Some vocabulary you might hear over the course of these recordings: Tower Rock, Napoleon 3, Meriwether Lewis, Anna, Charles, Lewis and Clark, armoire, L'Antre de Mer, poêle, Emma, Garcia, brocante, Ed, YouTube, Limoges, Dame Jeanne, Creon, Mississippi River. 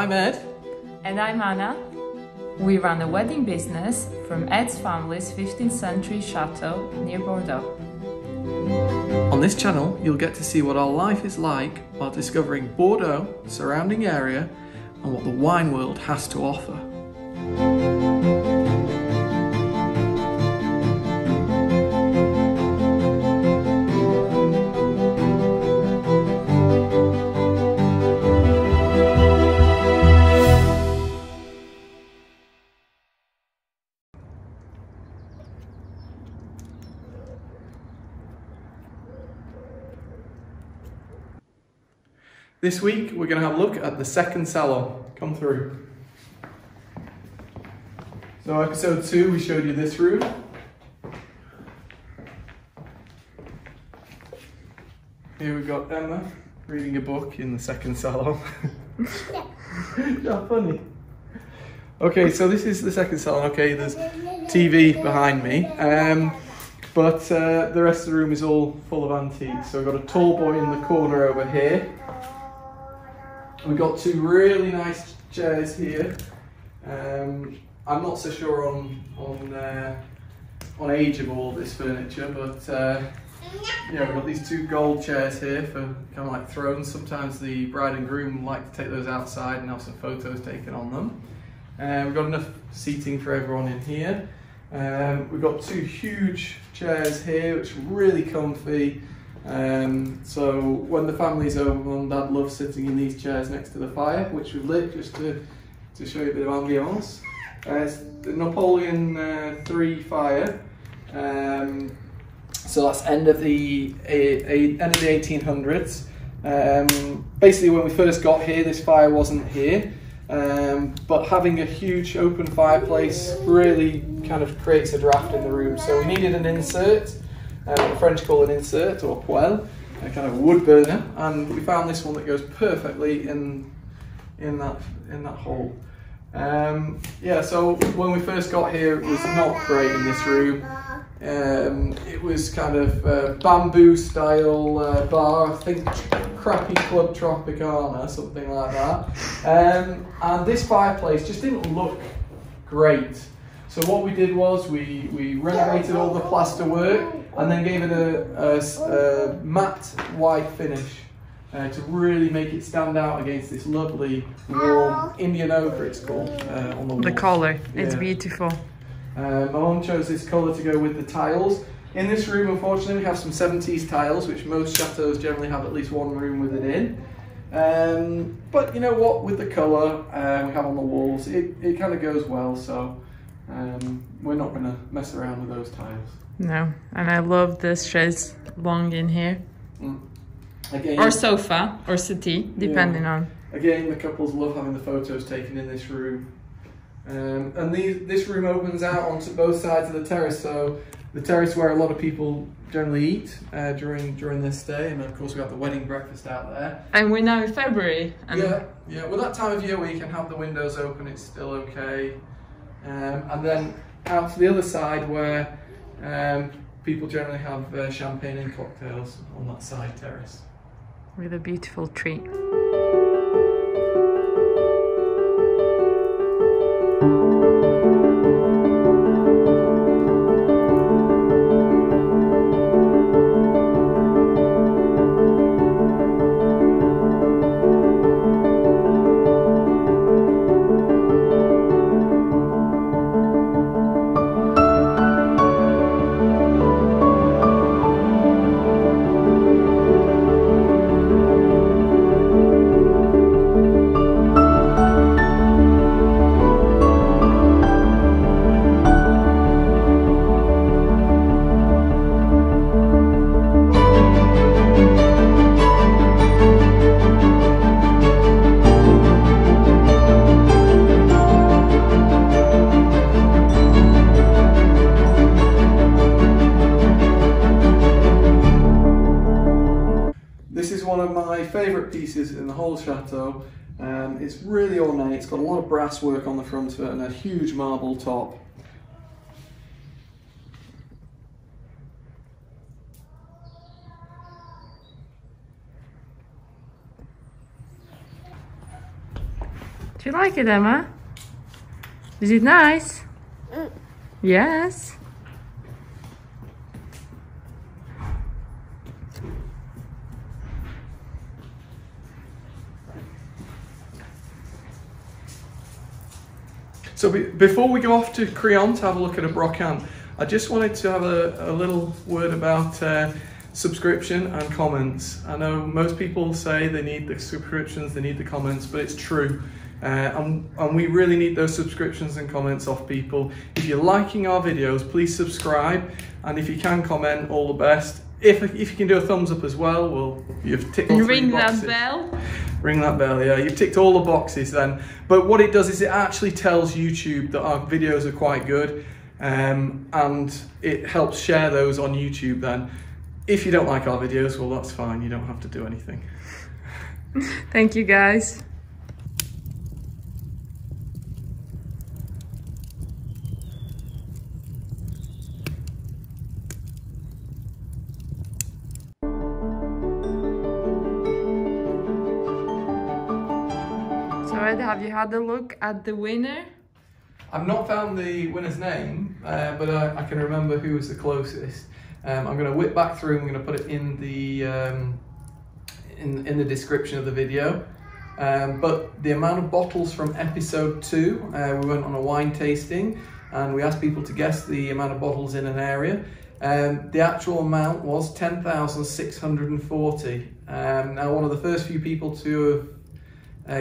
I'm Ed. And I'm Anna. We run a wedding business from Ed's family's 15th century chateau near Bordeaux. On this channel, you'll get to see what our life is like while discovering Bordeaux, surrounding area, and what the wine world has to offer. This week, we're going to have a look at the second salon. Come through. So episode 2, we showed you this room. Here we've got Emma reading a book in the second salon. Yeah. How funny. Okay, so this is the second salon. Okay, there's TV behind me. But the rest of the room is all full of antiques. So we've got a tall boy in the corner over here. We've got two really nice chairs here. I'm not so sure on age of all this furniture, but yeah, we've got these two gold chairs here for kind of like thrones. Sometimes the bride and groom like to take those outside and have some photos taken on them. We've got enough seating for everyone in here. We've got two huge chairs here, which are really comfy. So when the family's over, Mum and Dad love sitting in these chairs next to the fire, which we've lit just to show you a bit of ambience. It's the Napoleon 3 fire, so that's end of the 1800s. Basically, when we first got here, this fire wasn't here, but having a huge open fireplace really kind of creates a draft in the room. So we needed an insert. The French call an insert, or poêle, a kind of wood burner, and we found this one that goes perfectly in that hole. Yeah, so when we first got here, it was not great in this room. It was kind of bamboo style bar, I think crappy Club Tropicana, something like that. And this fireplace just didn't look great. So what we did was we renovated all the plaster work and then gave it a matte white finish to really make it stand out against this lovely warm Indian ochre, it's called, on the wall. The colour, yeah. It's beautiful. My mum chose this colour to go with the tiles. In this room, unfortunately, we have some 70s tiles, which most chateaus generally have at least one room with it in. But you know what, with the colour we have on the walls, it kind of goes well, so we're not going to mess around with those tiles. No, and I love this chaise longue in here. Mm. Again, or sofa, or settee, depending yeah. on. Again, the couples love having the photos taken in this room. And this room opens out onto both sides of the terrace, so the terrace where a lot of people generally eat during their stay, and of course we have the wedding breakfast out there. And we're now in February. And yeah, well that time of year where you can have the windows open, it's still okay. And then out to the other side where people generally have champagne and cocktails on that side terrace. With a beautiful tree. Pieces in the whole chateau. It's really ornate, it's got a lot of brass work on the front of it and a huge marble top. Do you like it, Emma? Is it nice? Mm. Yes. So before we go off to Creon to have a look at a brocante, I just wanted to have a little word about subscription and comments. I know most people say they need the subscriptions, they need the comments, but it's true. And we really need those subscriptions and comments off people. If you're liking our videos, please subscribe. And if you can comment, all the best. If you can do a thumbs up as well, well, you've ticked all the boxes. Ring that bell. Ring that bell, yeah. You've ticked all the boxes then. But what it does is it actually tells YouTube that our videos are quite good. And it helps share those on YouTube then. If you don't like our videos, well, that's fine. You don't have to do anything. Thank you, guys. Have you had a look at the winner? I've not found the winner's name, but I can remember who was the closest. I'm going to whip back through and I'm going to put it in the description of the video. But the amount of bottles from episode 2, we went on a wine tasting and we asked people to guess the amount of bottles in an area. The actual amount was 10,640. Now one of the first few people to have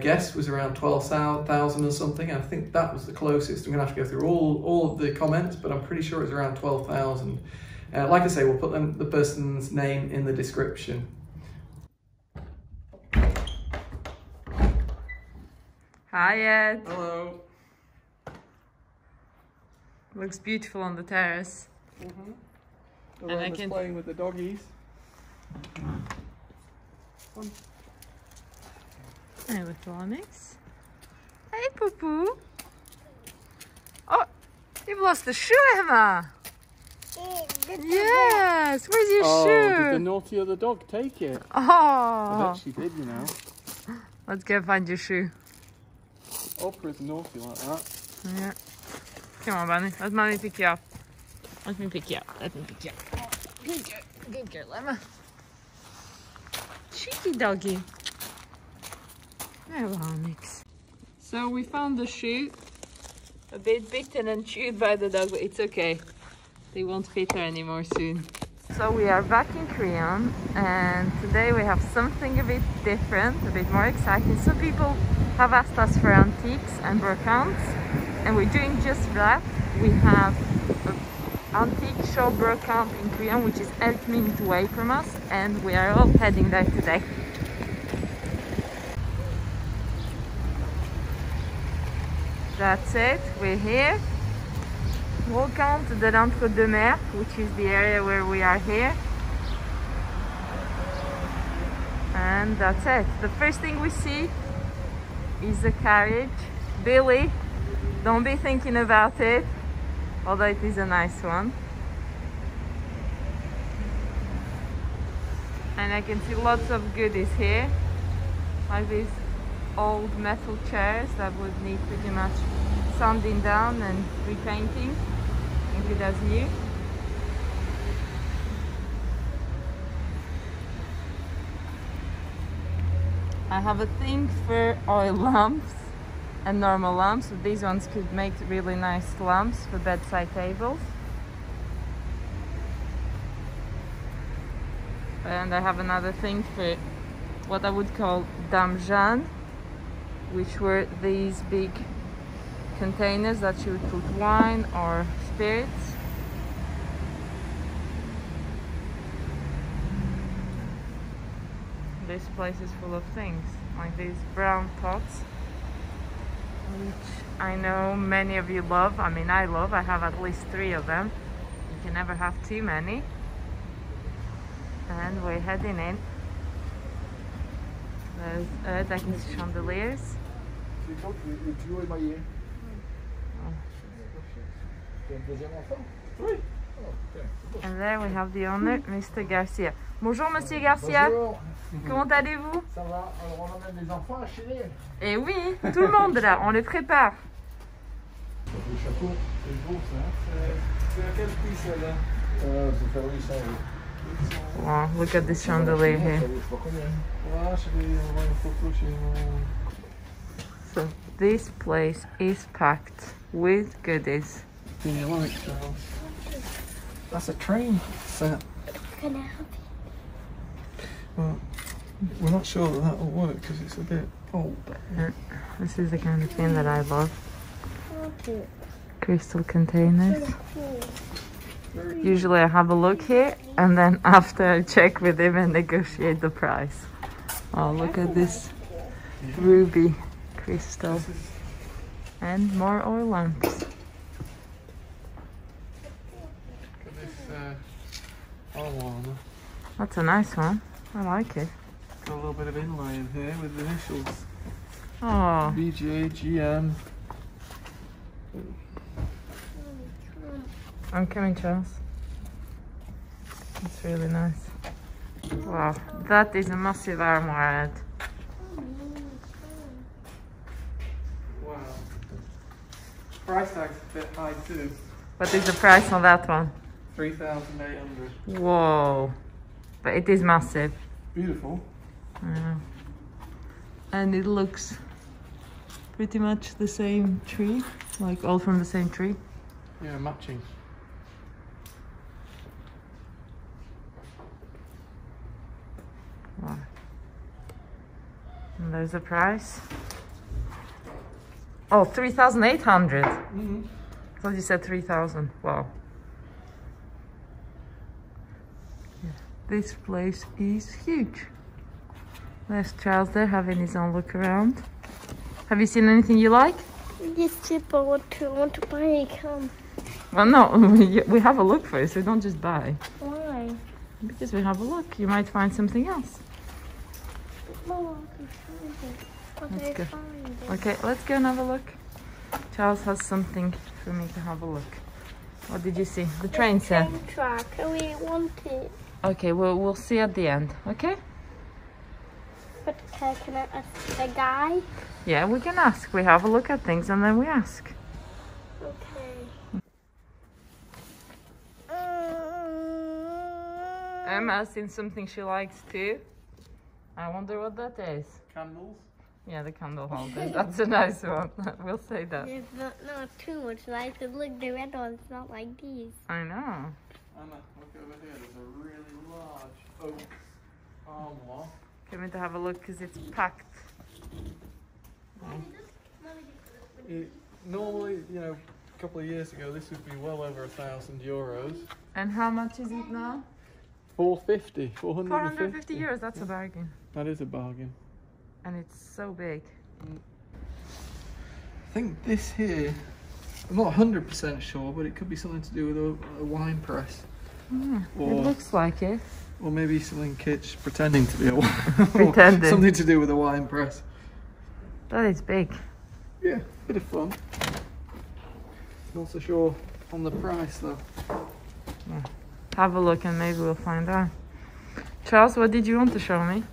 guess was around 12,000 or something. I think that was the closest. I'm gonna have to go through all of the comments, but I'm pretty sure it's around 12,000. Like I say, we'll put the person's name in the description. Hi Ed. Hello. Looks beautiful on the terrace. Mm-hmm. And I can... playing with the doggies. Fun. Hey, little Onyx. Hey, Poo-Poo. Oh, you've lost the shoe, Emma. Yes, where's your shoe? Did the naughty other dog take it? Oh. I bet she did, you know. Let's go find your shoe. Oprah's naughty like that. Yeah. Come on, Bunny. Let Mommy pick you up. Let me pick you up. Let me pick you up. Good girl, Emma. Cheeky doggy. So we found the shoe, a bit bitten and chewed by the dog, but it's okay. They won't fit her anymore soon. So we are back in Creon and today we have something a bit different, a bit more exciting. Some people have asked us for antiques and brocantes and we're doing just that. We have an antique shop brocante in Creon, which is 8 minutes away from us, and we are all heading there today. That's it, we're here. Brocante de L'Antre de Mer, which is the area where we are here. And that's it. The first thing we see is a carriage. Billy, don't be thinking about it, although it is a nice one. And I can see lots of goodies here, like this. Old metal chairs that would need pretty much sanding down and repainting if it does new. I have a thing for oil lamps and normal lamps, but these ones could make really nice lamps for bedside tables. And I have another thing for what I would call Dame Jeanne, which were these big containers that you would put wine or spirits. This place is full of things, like these brown pots, which I know many of you love. I mean, I love, I have at least 3 of them. You can never have too many. And we're heading in. There's Ed, I can see chandeliers. Oh. And there we have the owner, Mr. Garcia. Bonjour, Monsieur Garcia. Bonjour. Comment allez-vous? Ça va. Alors on emmène les enfants à Chili. Eh oui, tout le monde là, on les prépare. Le chapeau, c'est beau ça. C'est à quel prix celle-là? C'est à 800 €. Wow, look at this chandelier here. So this place is packed with goodies. Do you like Charles? That's a train set. Can I help you? Well, we're not sure that that'll work because it's a bit old. Yeah, this is the kind of thing that I love. Okay. Crystal containers. Usually I have a look here and then after I check with him and negotiate the price. Oh, look at this ruby crystal and more oil lamps. That's a nice one. I like it. Got a little bit of inlay in here with the initials. Oh. BJGM. I'm coming, Charles. It's really nice. Wow, that is a massive armoire, Ed. Wow. Price tag's a bit high too. What is the price on that one? 3,800. Whoa. But it is massive. Beautiful. Yeah. And it looks pretty much the same tree, like all from the same tree. Yeah, matching. Wow. And there's the price. Oh, 3,800. Mm-hmm. I thought you said 3,000. Wow. Yeah. This place is huge. There's Charles there having his own look around. Have you seen anything you like? Yes, people want to buy a camera. Well, no, we have a look first. We don't just buy. Why? Because we have a look. You might find something else. No, I can find it. Okay, let's go and have a look. Charles has something for me to have a look. What did you see? The train set. Train track. We want it. Okay, we'll see at the end. Okay. But can I ask the guy? Yeah, we can ask. We have a look at things and then we ask. Emma's seen something she likes too. I wonder what that is. Candles? Yeah, the candle holder. That's a nice one. We'll say that. There's not too much light. Look, the red one's not like these. I know. Anna, look over here. There's a really large oak armoire. Come in to have a look because it's packed. It, normally, you know, a couple of years ago, this would be well over €1,000. And how much is it now? 450, 450 euros, that's a bargain. That is a bargain. And it's so big. I think this here, I'm not 100% sure, but it could be something to do with a wine press. Mm, or, it looks like it. Or maybe something kitsch, pretending to be a wine press. Pretending. Something to do with a wine press. That is big. Yeah, bit of fun. Not so sure on the price though. Yeah. Have a look and maybe we'll find out. Charles, what did you want to show me?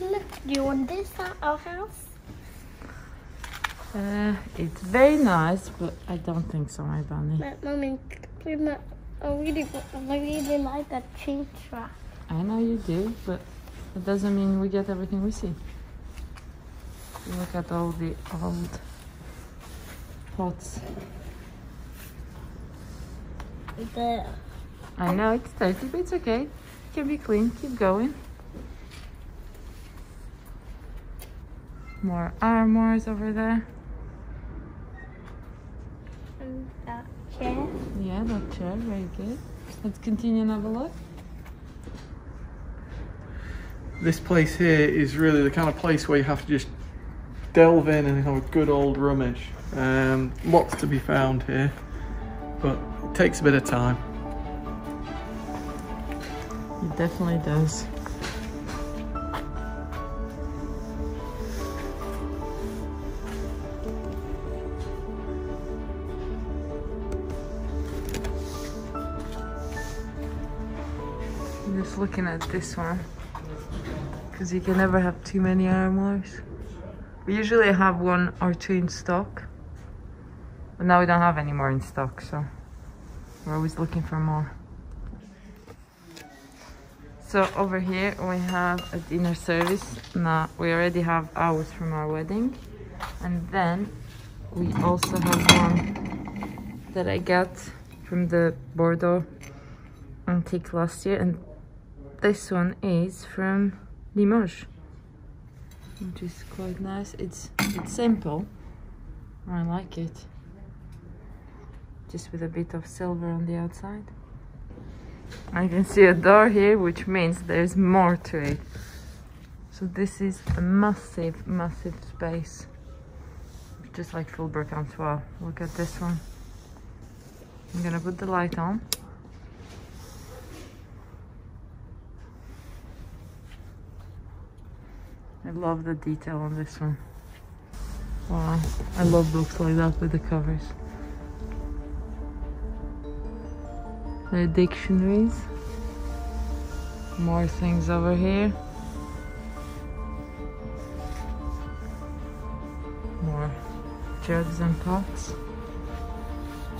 Look, do you want this at our house? It's very nice, but I don't think so, my bunny. But Mommy, I really like that train track. I know you do, but it doesn't mean we get everything we see. Look at all the old pots. There. I know, it's dirty, but it's okay. It can be clean. Keep going. More armoires over there. And that chair. Yeah, that chair. Very good. Let's continue and have a look. This place here is really the kind of place where you have to just delve in and have a good old rummage. Lots to be found here, but it takes a bit of time. It definitely does. I'm just looking at this one because you can never have too many armoires. We usually have one or two in stock, but now we don't have any more in stock, so we're always looking for more. So over here we have a dinner service. Now we already have ours from our wedding, and then we also have one that I got from the Bordeaux antique last year, and this one is from Limoges, which is quite nice. It's simple, I like it, just with a bit of silver on the outside. I can see a door here, which means there's more to it. So this is a massive, massive space, just like Fulbright as well. Look at this one. I'm gonna put the light on. I love the detail on this one. Wow, I love books like that with the covers. There are dictionaries. More things over here. More jugs and pots.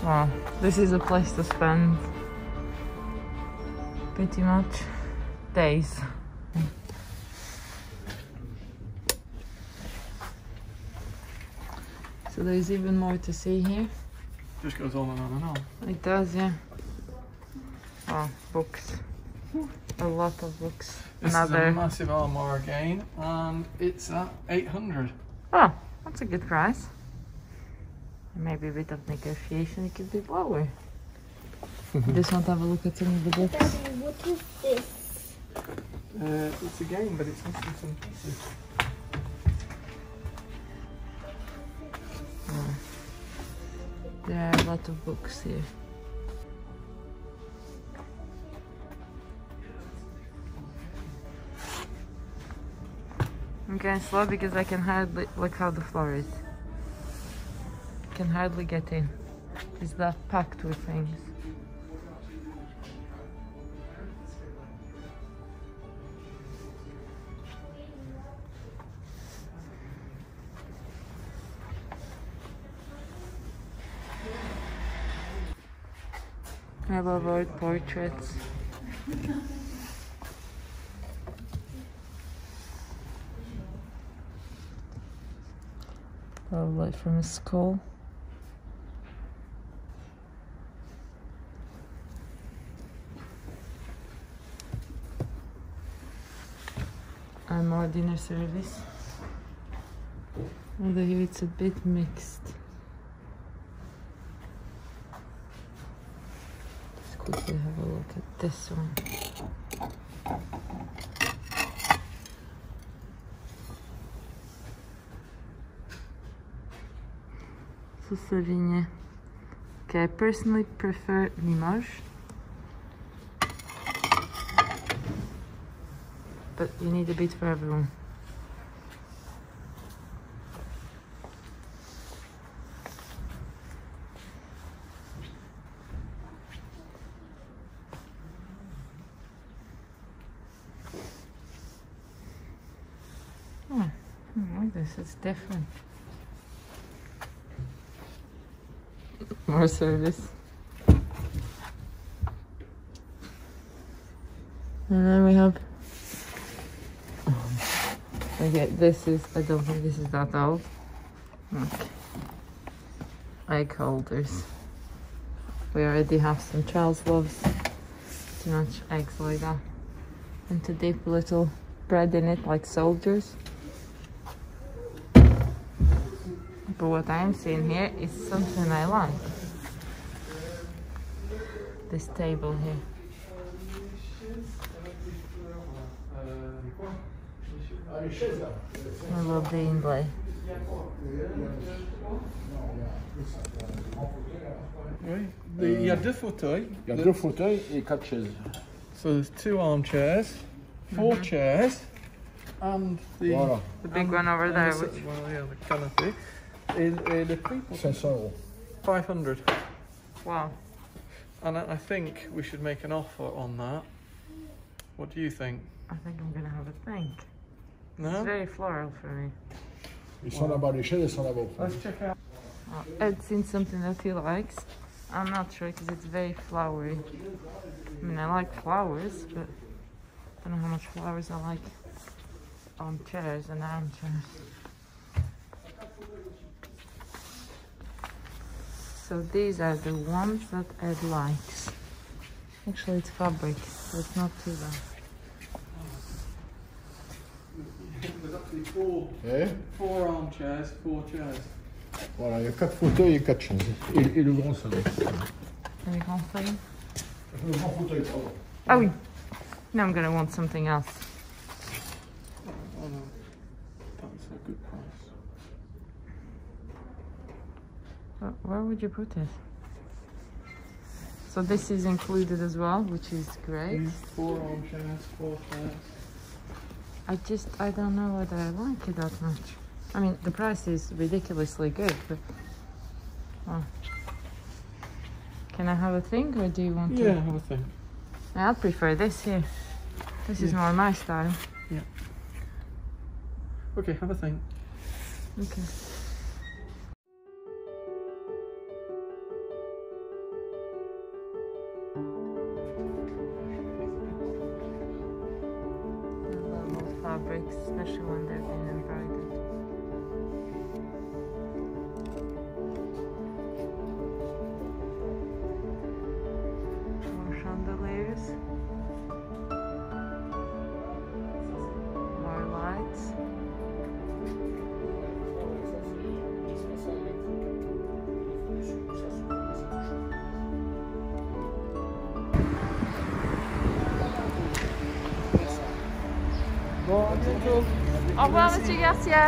Wow, this is a place to spend pretty much days. So there's even more to see here. Just goes on and on and on. It does, yeah. Oh, books. A lot of books. This is a massive armoire again, and it's at 800. Oh, that's a good price. Maybe a bit of negotiation, it could be lower. Just want to have a look at some of the books. Daddy, what is this? It's a game, but it's missing some pieces. Oh. There are a lot of books here. I'm going slow because I can hardly look how the floor is. I can hardly get in. It's that packed with things. I love old portraits. Probably from a school. And more dinner service. Although here it's a bit mixed. Let's quickly have a look at this one. Sauvigny. Okay, I personally prefer Limoges, but you need a bit for everyone. Oh, I like this, it's different. More service. And then we have... okay, this is... I don't think this is that old. Look. Egg holders. We already have some. Charles loves too much eggs like that. And to dip little bread in it like soldiers. But what I'm seeing here is something I like. This table here. I love the inlay. Il y a deux fauteuils. Il y a deux fauteuils et quatre chaises. So there's two armchairs, four chairs, and the big one over there. Which, well, yeah, the canopy. The people. 500. Wow. And I think we should make an offer on that. What do you think? I think I'm going to have a think. No? It's very floral for me. It's not about the shade, it's not about... Let's check out. Ed's seen something that he likes. I'm not sure because it's very flowery. I mean, I like flowers, but I don't know how much flowers I like on chairs and armchairs. So these are the ones that Ed likes. Actually, it's fabric, so it's not too bad. There's actually four armchairs, four chairs. Voilà, il y a 4 fauteuils et 4 chaises. Et le grand salon. Le grand salon? Le grand fauteuil, pardon. Ah oui. Now I'm going to want something else. Oh, no. That's a good price. Where would you put it? So this is included as well, which is great. Four armchairs, 4 chairs. I don't know whether I like it that much. I mean, the price is ridiculously good, but... Oh. Can I have a think, or do you want to...? Yeah, have a think. I'd prefer this here. This is more my style. Yeah. Okay, have a think. Okay. I love old fabrics, especially when they've been embroidered. Au revoir, Monsieur Garcia.